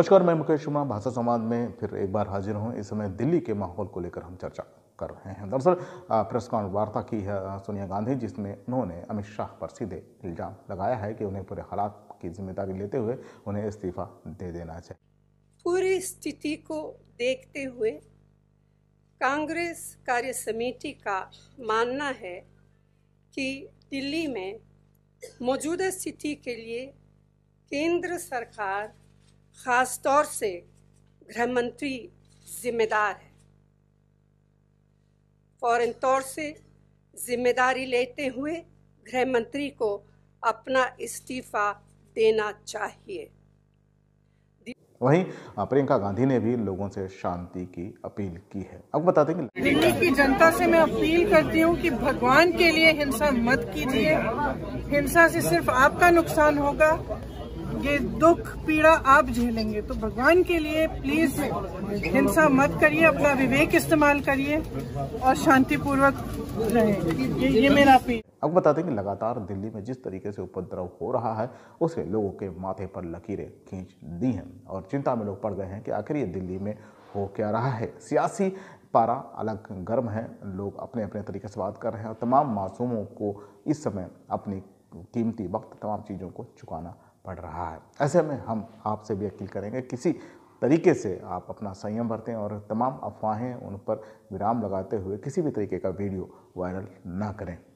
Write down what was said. नमस्कार, मैं मुकेश शर्मा भाषा संवाद में फिर एक बार हाजिर हूं। इस समय दिल्ली के माहौल को लेकर हम चर्चा कर रहे हैं। दरअसल प्रेस कॉन्फ्रेंस वार्ता की है सोनिया गांधी, जिसमें उन्होंने अमित शाह पर सीधे इल्ज़ाम लगाया है कि उन्हें पूरे हालात की जिम्मेदारी लेते हुए उन्हें इस्तीफा दे देना चाहिए। पूरी स्थिति को देखते हुए कांग्रेस कार्य समिति का मानना है कि दिल्ली में मौजूदा स्थिति के लिए केंद्र सरकार, खास तौर से गृह मंत्री, जिम्मेदार है। फौरन तौर से जिम्मेदारी लेते हुए गृह मंत्री को अपना इस्तीफा देना चाहिए। वहीं प्रियंका गांधी ने भी लोगों से शांति की अपील की है। अब बताते हैं कि दिल्ली की जनता से मैं अपील करती हूं कि भगवान के लिए हिंसा मत कीजिए। हिंसा से सिर्फ आपका नुकसान होगा, ये दुख पीड़ा आप झेलेंगे। तो भगवान के लिए प्लीज हिंसा मत करिए, अपना विवेक इस्तेमाल करिए और शांतिपूर्वक रहें। ये मेरा अपील। अब बताते हैं कि लगातार दिल्ली में जिस तरीके से उपद्रव हो रहा है, उससे लोगों के माथे पर लकीरें खींच दी हैं और चिंता में लोग पड़ गए हैं कि आखिर ये दिल्ली में हो क्या रहा है। सियासी पारा अलग गर्म है, लोग अपने अपने तरीके से बात कर रहे हैं और तमाम मासूमों को इस समय अपनी कीमती वक्त, तमाम चीज़ों को चुकाना पड़ रहा है। ऐसे में हम आपसे भी अपील करेंगे, किसी तरीके से आप अपना संयम बरतें और तमाम अफवाहें उन पर विराम लगाते हुए किसी भी तरीके का वीडियो वायरल ना करें।